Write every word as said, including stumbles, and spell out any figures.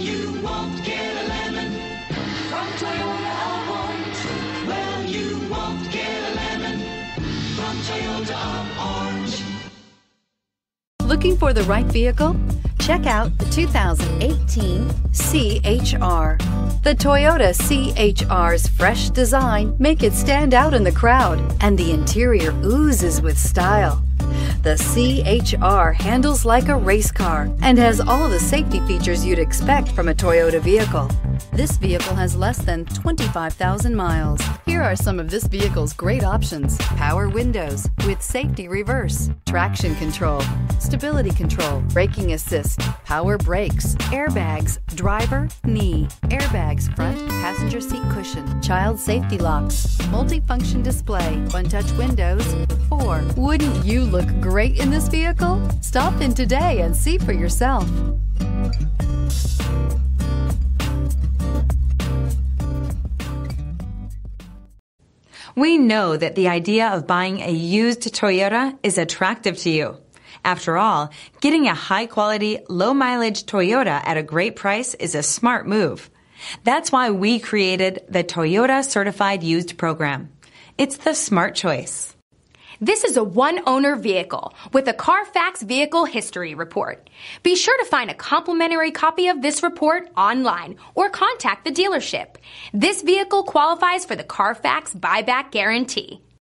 you won't get a lemon from Toyota. I won't. Well, you won't get a lemon from Toyota. I'm orange. Looking for the right vehicle? Check out the two thousand eighteen C H R. The Toyota C H R's fresh design make it stand out in the crowd, and the interior oozes with style. The C H R handles like a race car and has all the safety features you'd expect from a Toyota vehicle. This vehicle has less than twenty-five thousand miles. Here are some of this vehicle's great options: power windows with safety reverse, traction control, stability control, braking assist, power brakes, airbags, driver, knee, airbags, front, passenger seat cushion, child safety locks, multifunction display, one-touch windows, four. Wouldn't you look great in this vehicle? Stop in today and see for yourself. We know that the idea of buying a used Toyota is attractive to you. After all, getting a high-quality, low-mileage Toyota at a great price is a smart move. That's why we created the Toyota Certified Used Program. It's the smart choice. This is a one-owner vehicle with a Carfax Vehicle History Report. Be sure to find a complimentary copy of this report online or contact the dealership. This vehicle qualifies for the Carfax Buyback Guarantee.